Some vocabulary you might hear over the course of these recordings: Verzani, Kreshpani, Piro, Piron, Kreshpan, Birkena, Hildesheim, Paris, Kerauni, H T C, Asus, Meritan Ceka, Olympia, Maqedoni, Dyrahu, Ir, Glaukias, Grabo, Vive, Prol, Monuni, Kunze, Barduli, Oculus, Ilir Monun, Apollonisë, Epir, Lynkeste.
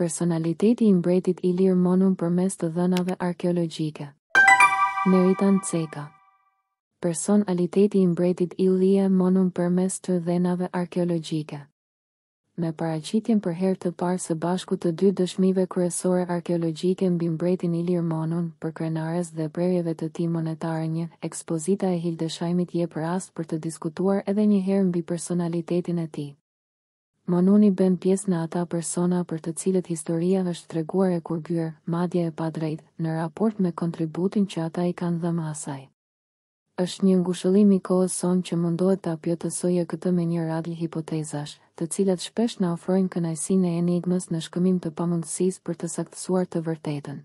personaliteti i mbretit Ilir Monun përmes të dhënave arkeologjike. Meritan Ceka. Personaliteti i mbretit Ilir Monun përmes të dhënave arkeologjike. Me paraqitjen për herë të parë së bashku të dy dëshmive kryesore arkeologjike mbi mbretin Ilir Monun, për krenares dhe prerjeve të tij monetare, një ekspozita e Hildesheimit jep rast për të diskutuar edhe një herë mbi personalitetin e tij. Monuni bën pjesë në ata persona për të cilët historia është treguar e kurgyer, madje e padrejt, në raport me kontributin që ata i kanë dhënë asaj. Është një ngushëllim i kohës sonë që mundohet ta plotësojë këtë me një radhë hipotezash, të cilat shpesh na ofrojnë kënaqësinë e enigmës në shkëmbim të pamundësisë për të saktësuar të vërtetën.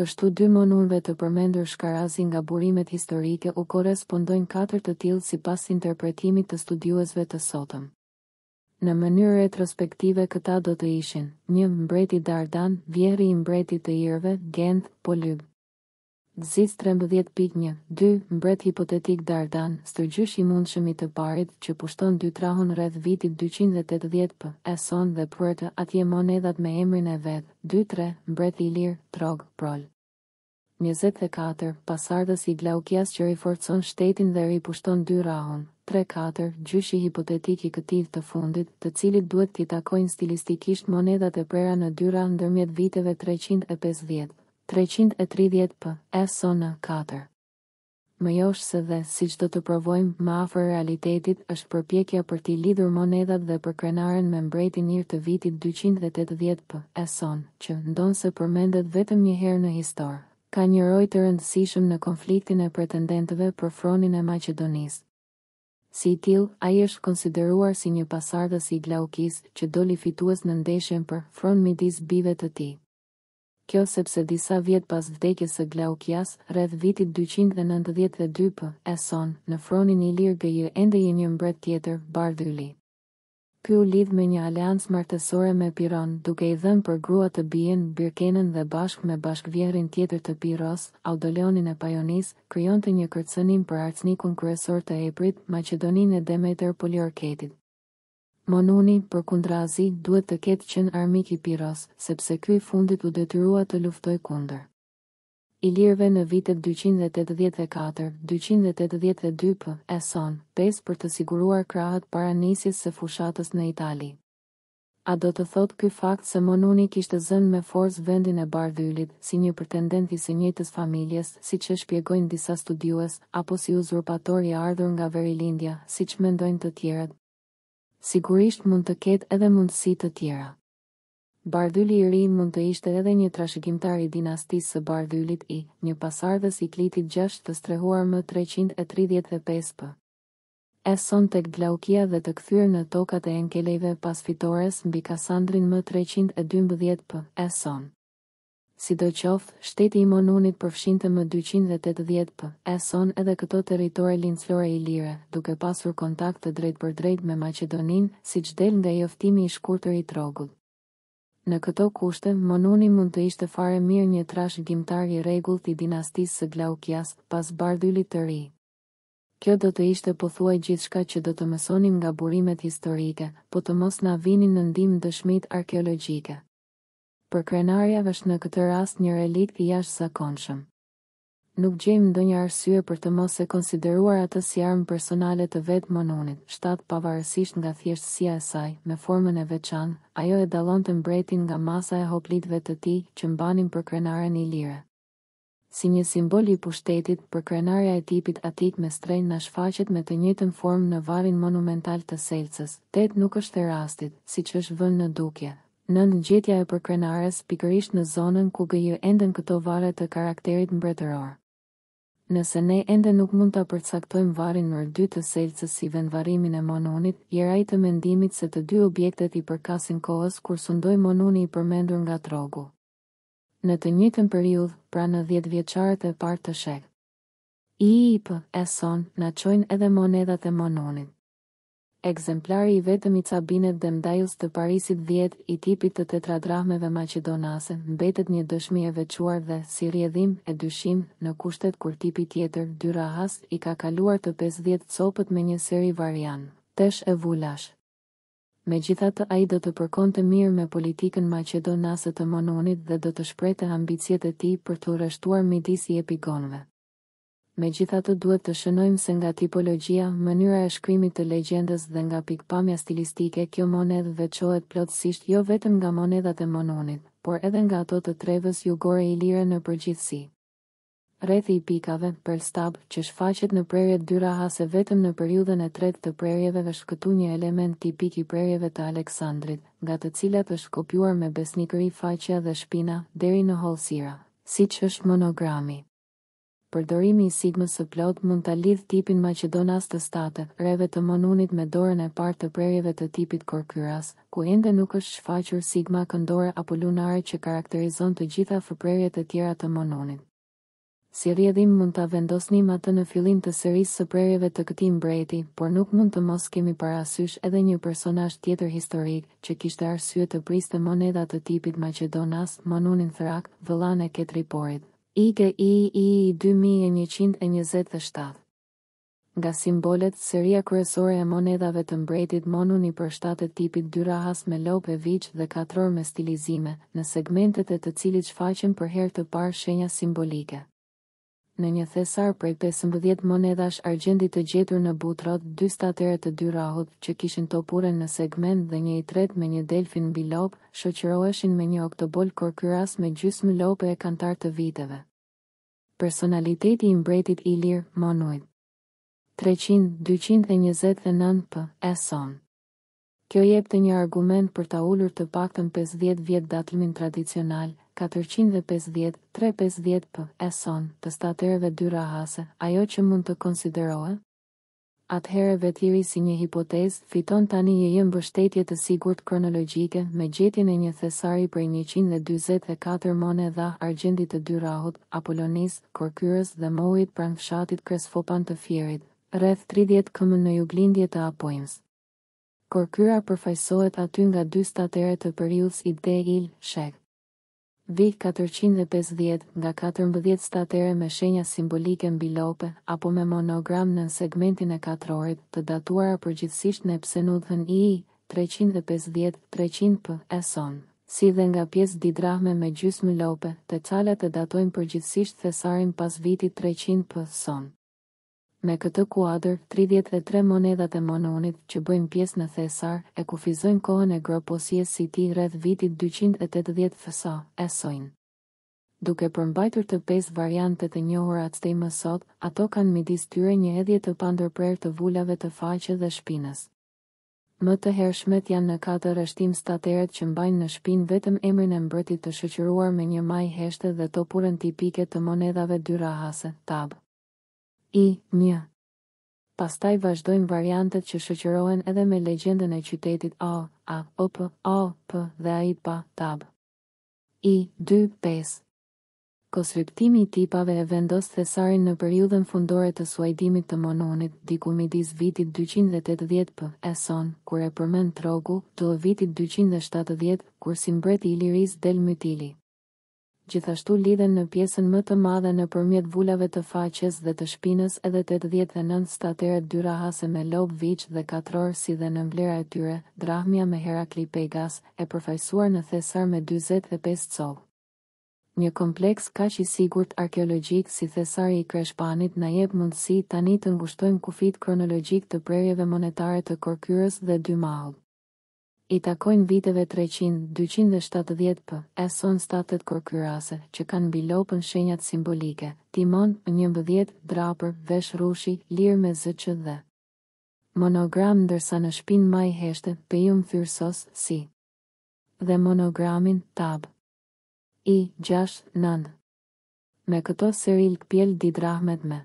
Kështu dy monunëve të përmendur shkarazi nga burimet historike u korespondojnë katër të tillë sipas interpretimit të studiuesve të sotëm. Në mënyrë retrospektive këta do të ishin: 1. Mbreti Dardan, vjerri i mbretit të Irëve, Gent, Polyb. Zis 13.1, 2. Mbret hipotetik Dardan, stërgjysh i mundshëm i të parit që pushton Dyrahun rreth vitit 280 p. Eson dhe puerta atje monedat me emrin e vet. 2.3. Mbret Ilir, Trog, Prol. 24. Pasardhës i Glaukias që riforcon shtetin dhe ripushton Dyrahun. 3.4. Gjyshi hipotetik i këtij të fundit, të cilit duhet t'i takojnë stilistikisht monedat e prera në Dyrah ndërmjet viteve 350. 330 p. e sona 4. Më josh se dhe, si që do të provojmë, më afër realitetit është përpjekja për t'i lidhur monedat dhe për krenaren me mbretin Ir të vitit 280 p. e son, që ndonë se përmendet vetëm një herë në histor, ka një rol të rëndësishëm në konfliktin e pretendentëve për fronin e Maqedonisë. Si tillë, ai është konsideruar si një pasardhës i Glaukis që doli fitues në ndeshjen për fron midis bijve të tij. Kjo sepse disa vjet pas vdekjes së Glaukias, rreth vitit 292 p. e son, në fronin Ilir gëje ende një mbret tjetër, Barduli. Ky u lidh me një aleancë martësore me Piron, duke i dhënë për grua të bijën Birkenën dhe bashkë me bashkëvjerrin tjetër të Piros, Audoleonin e Pajonis, krijonte një kërcënim për arcnikun kryesor të Eprit, Maqedoninë e Demeter Poliorketit. Monuni, përkundrazi, duhet të ketë qenë armik i Piros, sepse ky i fundit u detyrua të luftoj kundër Ilirëve në vitet 284, 282 p. e son, 5 për të siguruar krahët para nisjes së fushatës në Itali. A do të thotë ky fakt se Monuni kishte zënë me forcë vendin e Bardylit, si një pretendent i së njëjtës familjes, siç e shpjegojnë disa studiues, apo si uzurpator i ardhur nga Verilindja, siç mendojnë të tjerët? Sigurisht mund të ketë edhe mundësi të tjera. Bardyli i ri mund të ishte edhe një trashëgimtar i dinastisë së Bardylit I, një pasardhës i klitit 6 të strehuar më 335 p. e son tek Glaukia dhe të kthyer në tokat e enkelejve pas fitores mbi Kassandrin më 312 p. e son. Sidoqoftë, shteti i Monunit përfshinte më 280 p. e son edhe këto territore lindësore ilire, duke pasur kontakt të drejtpërdrejt me Maqedoninë, siç del nga joftimi i shkurtër i Trogut. Në këto kushte, Monuni mund të ishte fare mirë një trashëgimtar i rregullt I dinastisë së Glaukias, pas Bardylit të ri. Kjo do të ishte pothuaj gjithçka që do të mësonim nga burimet historike, po të mos na vinin në ndihmë dëshmitë arkeologjike. Për krenarjave është në këtë rast një relikt I jashtëzakonshëm. Nuk gjejmë ndonjë arsye për të mos e konsideruar atë si armë personale të vetë Monunit, 7 pavarësisht nga thjeshtësia e saj, me formën e veçantë, ajo e dallonte mbretin nga masa e hoplitëve të tij që mbanin për krenaren ilire. Si një simbol I pushtetit, për krenarja e tipit atik me strenjë na shfaqet me të njëjtën formë në valin monumental të Selcës, 8 nuk është e rastit, siç është vënë në dukje. Nën gjetja e përkrenares pikërisht në zonën ku gëjë enden këto vare të karakterit mbretëror. Nëse ne ende nuk mund ta përcaktojmë varin nr. 2 të Selcës si vendvarimin e Monunit, jera I të mendimit se të dy objektet I përkasin kohës kur sundoi Monuni I përmendur nga Trogu. Në të njëjtën periudhë, pra në 10 vjeçarët e parë të shek. I p. e son na çojnë edhe monedat e Monunit. Ekzemplari I vetëm I cabinet dhe mdajus të Parisit 10 I tipit të tetradrahmeve maqedonase mbetet një dëshmi e veçuar dhe si rjedhim e dyshim në kushtet kur tipi tjetër Dyrahas I ka kaluar të 50 copët me një seri varian, tesh e vulash. Megjithatë ai do të përkonte mirë me politikën maqedonase të Monunit dhe do të shprehte ambicietë e tij për të rreshtuar midis i epigonëve. Megjithatë duhet të shënojmë se nga tipologjia, mënyra e shkrimit të legjendës dhe nga pikpamja stilistike kjo monedhë veçohet plotësisht jo vetëm nga monedhat e Monunit, por edhe nga ato të trevës jugore ilire në përgjithësi. Rrethi i pikave, perstab, që shfaqet në prerjet dyrahase vetëm në periudhën e tretë të prerjeve është këtu një element tipik i prerjeve të Aleksandrit, nga të cilat është kopjuar me besnikëri faqja dhe shpina deri në hollësira, siç është monogrami. Përdorimi i sigmës së plot mund ta lidh tipin maqedonas të statë, rreve të Monunit me dorën e parë të prerjeve të tipit Korkyras, ku ende nuk është shfaqur sigma këndore apo lunare që karakterizon të gjitha fëprerjet e tjera të Monunit. Si rjedhim mund ta vendosnim atë në fillim të serisë së prerjeve të këtij mbreti, por nuk mund të mos kemi parasysh edhe një personazh tjetër historik që kishte arsye të priste monedha të tipit maqedonas, Monunin Thrak, vëllan e Ketriporit. IGII 2127. Nga simbolet, seria kryesore e monedhave të mbretit Monuni përshtatet tipit dyrahas me lopë e viç dhe katror me stilizime, në segmentet e të cilit shfaqen për herë të parë shenja simbolike. Në një thesar prej 15 monedhash argjendi të gjetur në butrot, 2 statere të Dyrahut që kishin topuren në segment dhe një i tret me një delfin mbi lop, shoqëroheshin me një oktobol Korkyras me gjysmë lope e kantar të viteve. Personaliteti i mbretit ilir, Monui. 300-229 p.s. Kjo jepte një argument për ta ulur të paktën 50 vjet datëlimin tradicional, 450-350 p.s. të statereve dyrahase, ajo që mund të konsiderohet. Atëherë vetëri si një hipotezë, fiton tani një mbështetje të sigurt kronologjike me gjetjen e një thesari prej 144 monedha argjendi të Dyrahut, Apollonisë, Korkyrës dhe Mojit pranë fshatit Kresfopan të Fierit, rreth 30 km në juglindje të Apojmës. Korkyra përfaqësohet aty nga dy statere të periudhës i Deil, Shek. Vit 450 nga 14 statere me shenja simbolike mbi lope apo me monogram në segmentin e katrorit, të datuara përgjithsisht në psenudhën I 350-300 p.s., si dhe nga pjesë didrahme me gjysmë lope, të cilat e datojnë përgjithsisht thesarin pas vitit 300 p.s. Me këtë kuadër, 33 monedhat e Monunit që bëjnë pjesë në thesar e kufizojnë kohën e groposjes si ti rreth vitit 280 f.s. e sojnë. Duke përmbajtur të 5 variantet e njohura atëtej më sot, ato kanë midis tyre një hedhje të pandërprer të vulave të faqe dhe shpinës. Më të hershmet janë në 4 rreshtim stateret që mbajnë në shpinë vetëm emrin e mbretit të shoqëruar me një maj heshte dhe topurën tipike të monedhave dyrahase, tab. I-1. Pastaj vazhdojnë variantet që shoqërohen edhe me legjendën e qytetit A, O, P, dhe A, I, P, tab. I-2-5. Konstruktimi i tipave e vendos thesarin në periudhën fundore të suajdimit të Monunit, diku midis vitit 280 p.s., kur e përmend Trogu, do vitit 270, kur si mbreti i Liris del Mytili. Gjithashtu lidhen në pjesën më të madhe në përmjet vulave të faqes dhe të shpinës edhe 89 stateret dyrahase me lob, viç dhe katror si dhe në vlera e tyre, drahmia me Herakli Pegas, e përfaqësuar në thesar me 45 cov. Një kompleks kaq i sigurt arkeologjik si thesari i Kreshpanit na jep mundësi tani të ngushtojmë kufit kronologjik të prerjeve monetare të Korkyrës dhe Dymahut. I takojnë viteve 300-270 p.s. statet korkyrase, që kanë bilopën shenjat simbolike, timon, 11, drapër, vesh rushi, lirë me zëqë dhe. Monogram ndërsa në shpin maj heshte, pejum thyrsos, si. Dhe monogramin, tab. I, 6, 9. Me këto seril këpjel didrahmet me.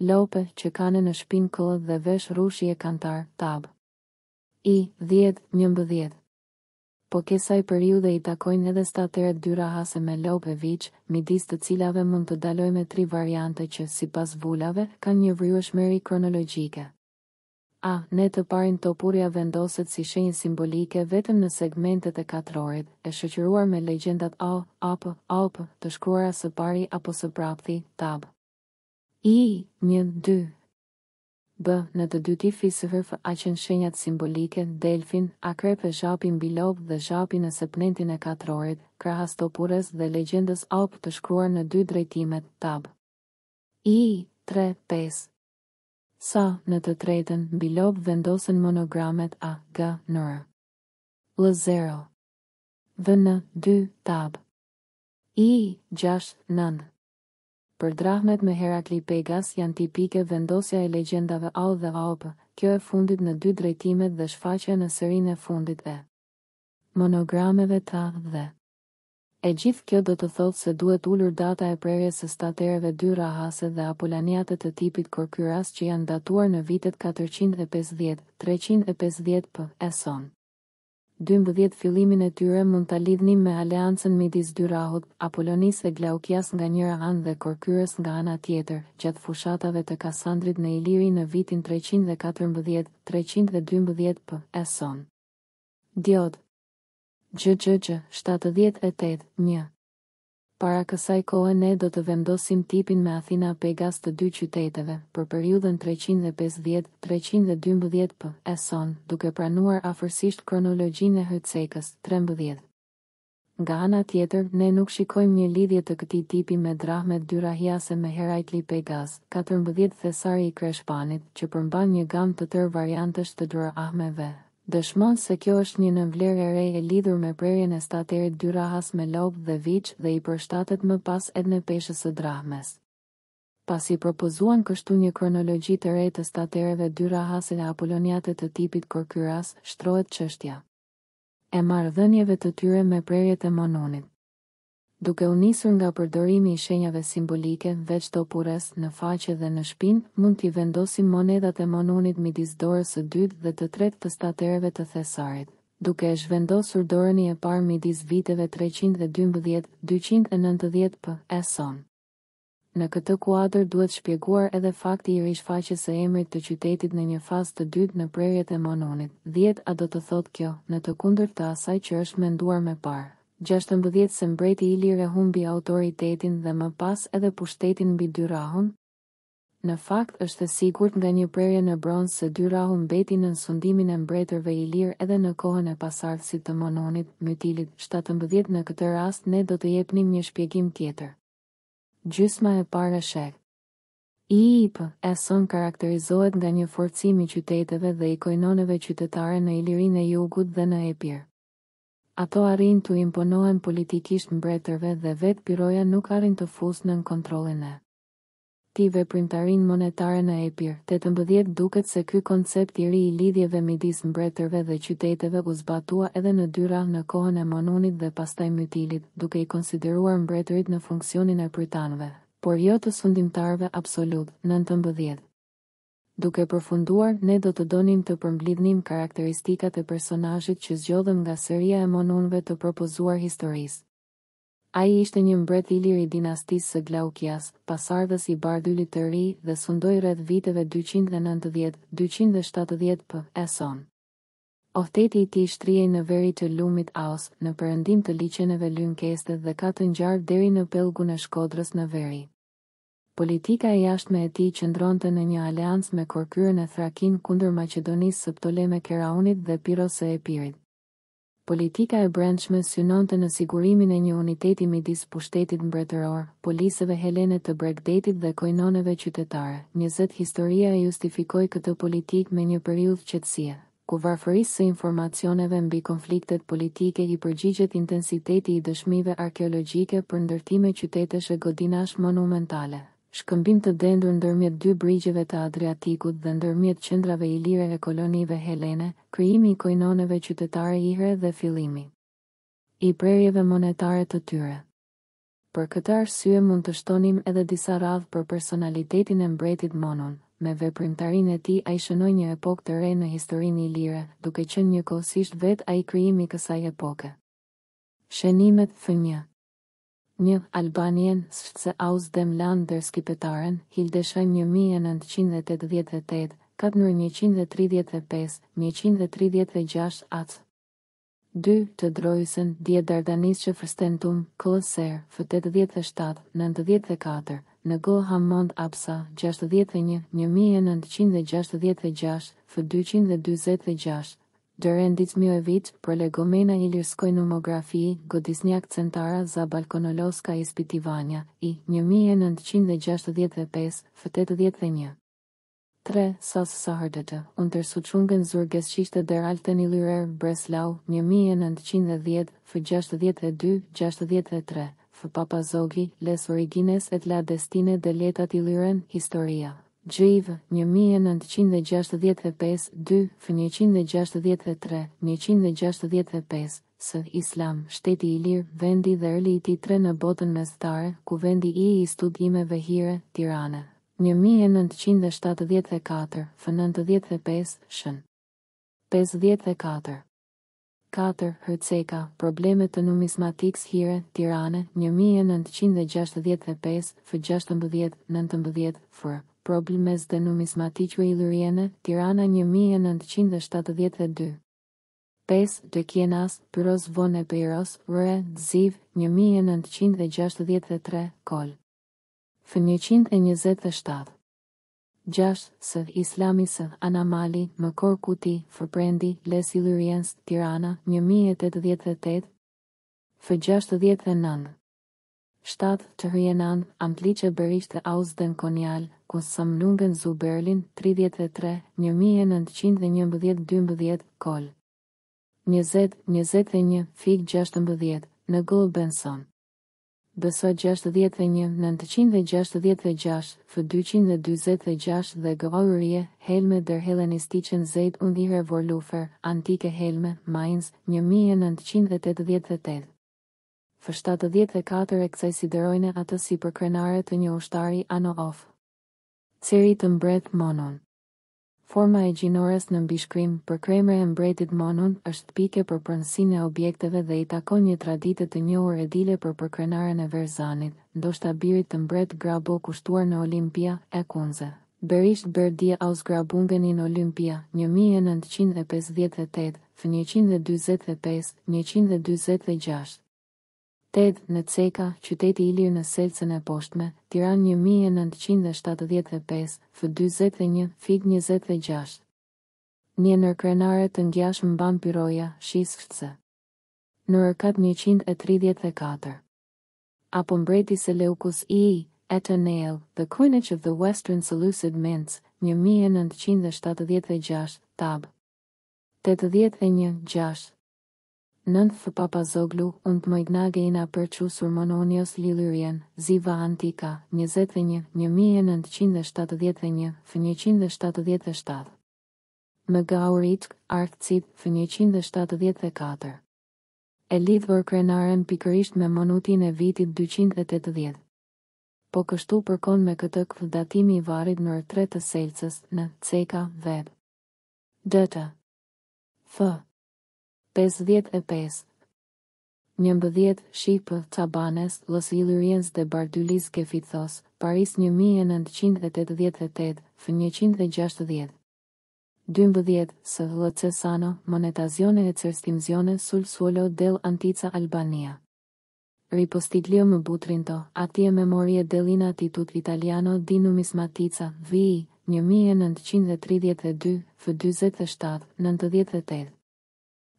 Lope, që kanë në shpin këllë dhe vesh rushi e kantar, tab. I, 10-11. Po kësaj periudhe i takojnë edhe stateret dyrahase me lopë e viç, midis të cilave mund të dalojmë 3 variante që, sipas vulave, kanë një vryeshmëri kronologjike. A, ne të parin topuria vendoset si shenjë simbolike vetëm në segmentet e katrorit, e shoqëruar me legjendat A, P, të shkruara së pari apo së prapthi, tab. I, 1, 2. b. Në të dyti fisëve a qenë shenjat simbolike, delfin, akrepe zhapin bilob dhe zhapin e septentin e katrorit, krahas topures dhe legjendës op të shkruar në dy drejtimet, tab. I. 3. 5. Sa, në të tretën, bilob vendosen monogramet a, g, nër. L. 0. Vë në 2, tab. I. 6, 9. Për drahmet me Herakli Pegas janë tipike vendosja e legjendave au dhe aop, kjo e fundit në dy drejtimet dhe shfaqja në sërin e fundit e monogrameve ta dhe. E gjithë kjo do të thotë se duhet ulur data e prerjes së statereve dy rahase dhe apolaniate të tipit korkyras që janë datuar në vitet 450-350 për eson. 12 fillimin e tyre mund ta lidhnim me aleancën midis Dyrahut, Apollonisë e Glaukias nga njëra anë dhe Korkyres nga ana tjetër, gjatë fushatave të Kassandrit në Iliri në vitin 314-312 p.e.s. Diod. Gjëgjëgjë, 78-1. Para kësaj kohë ne do të vendosim tipin me Athena Pegas të dy qyteteve, për periudhën 350-312 p.e.s., duke pranuar afërsisht kronologjinë e Hycekës, 13. Nga ana tjetër, ne nuk shikojmë një lidhje të këtij tipi me drahmet dyrahiase me Herakli Pegas, 14 thesari i Kreshpanit, që përmban një gamë të tërë variantesh të drahmeve. Dëshmon se kjo është një nënvlerë e re e lidhur me prerjen e staterit dy rahas me lob dhe viç dhe i përshtatet më pas edhe në peshës së drahmes. Pasi propozuan kështu një kronologji të re të statereve dy rahas e apoloniate të tipit korkyras, shtrohet çështja e marrëdhënieve të tyre me prerjet e monunit. Duke u nisur nga përdorimi i shenjave simbolike, veç topures në faqe dhe në shpinë, mund t'i vendosim monedat e monunit midis dorës së dytë dhe të tretë të statereve të thesarit, duke e zhvendosur dorën e parë midis viteve 312-290 p.e.s. Në këtë kuadër duhet shpjeguar edhe fakti i rishfaqjes së emrit të qytetit në një fazë të dytë në prerjet e monunit. 10 a do të thotë kjo, në të kundërt të asaj që është menduar më parë. 16 se mbreti Ilir e humbi autoritetin dhe më pas edhe pushtetin mbi Dyrahun? Në fakt është e sigurt nga një prerje në bronz se Dyrahu mbeti në sundimin e mbretërve Ilir edhe në kohën e pasardhësit të Monunit, Mytilit. 17 në këtë rast ne do të jepnim një shpjegim tjetër. Gjysma e parë e shek. I.P.S.on karakterizohet nga një forcim i qyteteve dhe ikononeve qytetare në Ilirinë e Jugut dhe në Epir. Ato arrin të imponohen politikisht mbretërve dhe vetë piroja nuk arrin të fusë në kontrollin e tij veprimtarin monetare në Epir. 18 duket se ky koncept i ri i lidhjeve midis mbretërve dhe qyteteve u zbatua edhe në Dyrah në kohën e Monunit dhe pastaj Mytilit, duke i konsideruar mbretërit në funksionin e prytanëve, por jo të sundimtarëve absolut. 19. Duke përfunduar, ne do të donim të përmblidhnim karakteristikat e personazhit që zgjodhëm nga seria e monunëve të propozuar historisë. Ai ishte një mbret i lir i dinastisë së Glaukias, pasardhës i Bardylit të ri dhe sundoi rreth viteve 290-270 p.e.s. Ohteti i tij shtrihej në veri të lumit Aus, në perëndim të liçeneve lynkeste dhe ka të ngjarë deri në pellgun e Shkodrës në veri. Politika e jashtme e tij qëndronte në një aleancë me Korkyrën e Thrakin kundër Maqedonisë së Ptoleme Keraunit dhe Piros së Epirit. Politika e brendshme synonte në sigurimin e një uniteti midis pushtetit mbretëror, poliseve helene të Bregdetit dhe koinoneve qytetare. 20 Historia e justifikoi këtë politikë me një periudhë qetësie, ku varfërisë së informacioneve mbi konfliktet politike i përgjigjet intensiteti i dëshmive arkeologjike për ndërtime qytetesh e godinash monumentale. Shkëmbim të dendur ndërmjet dy brigjeve të Adriatikut dhe ndërmjet qendrave ilire e kolonive helene, krijimi i koinoneve qytetare ire dhe fillimi i prerjeve monetare të tyre. Për këtë arsye mund të shtonim edhe disa radhë për personalitetin e mbretit Monun. Me veprimtarinë e tij ai shënoi një epokë të re në historinë ilire, duke qenë njëkohësisht vet ai krijimi i kësaj epoke. Shënimet fëmijë. 1. Albanien, Selcë aus dem Land der Skipetaren, Hildesheim 1988, 4135, 136 ac. 2. Të Drojsen, Die Dardanische Fürstentum, Kolosser, F87, 94, në Goha Mond Apsa, 61, 1966, f246, Dërendicmjoevic, prolegomena ilirskoj numografi, godisnjak centara za balkonoloska ispitivanja, i 1965, f81. 3. Sas Sahardete, Untersuchungen zur Geschichte der Alten Illyrer, Breslau, 1910, f62, 63, f Papazogi, Les Origines et la Destine de l'Etat Illyren, Historia. Gjiv, 1965, 2, f163, 165, së Islam, shteti i lirë, vendi dhe erli i tij 3 në botën mesdhare, ku vendi i studimeve hire, Tirana. 1974, f95, shën. 54. 4. Hrdceka, probleme të numismatiks hire, Tirane, 1965, f16, 19, fër. Problemes dhe numismatikve iliriene, Tirana, 1972. 5. Dekienas, Pyros von Epeiros, Rre, Ziv, 1963, Kol. F127. 6. Së Islami së Anamali, më Korkuti, Fëprendi, Les Iliriens, Tirana, 1088, F69. 7. Të Hyenan, Amplice Berishte Ausden Konjal, Kusamlungen zu Berlin, 33, 1911-12, Kol. 20, 21, Fig 16, në Golbenson. Beso 61, 966, f226 dhe Gaurie, Helme der Hellenistischen Zeit und ihre Vorläufer, Antike Helme, Mainz, 1988. F74 e kësaj siderojnë atë si përkrenare të një ushtari ano-of. Ciri të mbret Monun. Forma e gjinores në mbishkrim për kremre e mbretit Monun është pike për pronësinë e objekteve dhe i takon një tradite të njohur edile për përkrenaren e Verzanit, ndoshta birit të mbret Grabo kushtuar në Olympia, e Kunze. Berisht Berdia ausgrabungen in Olympia, 1958, f145, 146. 8. Në Ceka, qyteti i lirë në Selcën e poshtme, Tiran, 1975, f21, fig 26. Një nërkrenare të ngjash mban Piroja, Shishkse. Në Rkat 134. Apo mbreti Seleukus I, Atenel, The Coinage of the Western Seleucid Mints, 1976, tab. 81, 6. 9. Papazoglu, und Moignage in Aperçusur Mononios Lilyrien, Ziva Antika, 21, 1971, f177. Mëgauritsk, Arkcit, f174. E lidhur krenaren pikërisht me monutin e vitit 280. Po kështu përkon me këtë këvdatimi i varit nër 3 të Selcës, në Ceka, web. Dëta. Fë. 55. 11. Shqipë, Cabanes, Los Iliriens dhe Bardylis Kefithos, Paris, 1988, f160. 12. Së Locesano, Monetazione e Cerstimzione sul Suolo del Antica Albania. Ripostiglio më Butrinto, Attie Memorie dell'ina Titut Italiano di Numismatica, VI, 1932, f27, 98.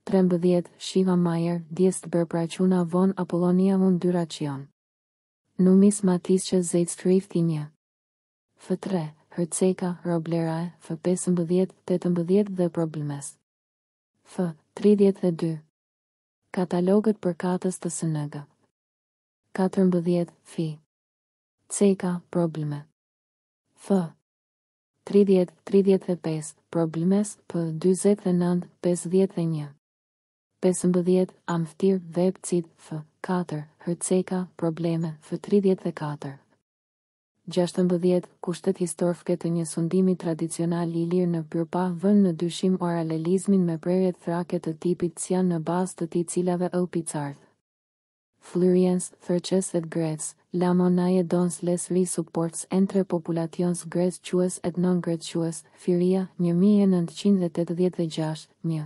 13. Shiva Mayer, Djest Berpraquna von Apollonia und Dyraqion. Numismatische Zeitschrift i një. F3. Hrdceka, Roblerae, f15, 18 dhe Problemes. F32. Katalogët për katës të sënëgë. 14. Fi. Ceka, Probleme. F. 30, 35, Problemes, p29, 51. 15. Amftir, Vepcit, f4, Hrdceka, Probleme, f34. 16. Kushtet historike të një sundimi tradicional i lirë në Pyrpa vën në dyshim oralelizmin me prerjet thrake të tipit që janë në bazë të ti cilave o picarth. Fluriens, Thërqes et Grets, la monaje dons les risupports entre populations greqësues et non-greqësues, Firia, 1986, 1.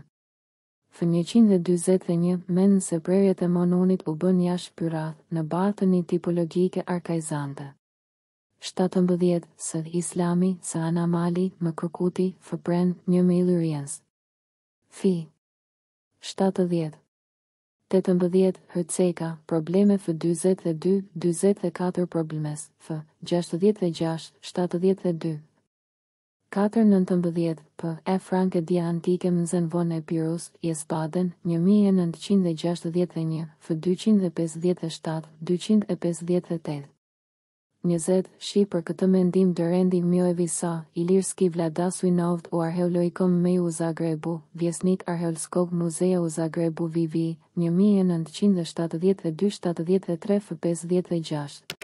F141 menë se prerjet e Monunit u bën jashtë pyrath në batën i tipologike arkaizante. 17 së Islami së Anamali më kërkuti fëpren 1000 Illyrians. Fi 70 18 Hërceka probleme fë 22 24 problemes fë 66 72 419 për e franke dia antike më zënvon e Pirus, Jesbaden, 1961, fë 257, 258. 20 shi për këtë mendim dërendi Mjoevisa, Ilirski Vladas Uinovd u arheoloikom me u Zagrebu, vjesnik arheolskog muzea u Zagrebu Vivi, 1972-73 fë 56.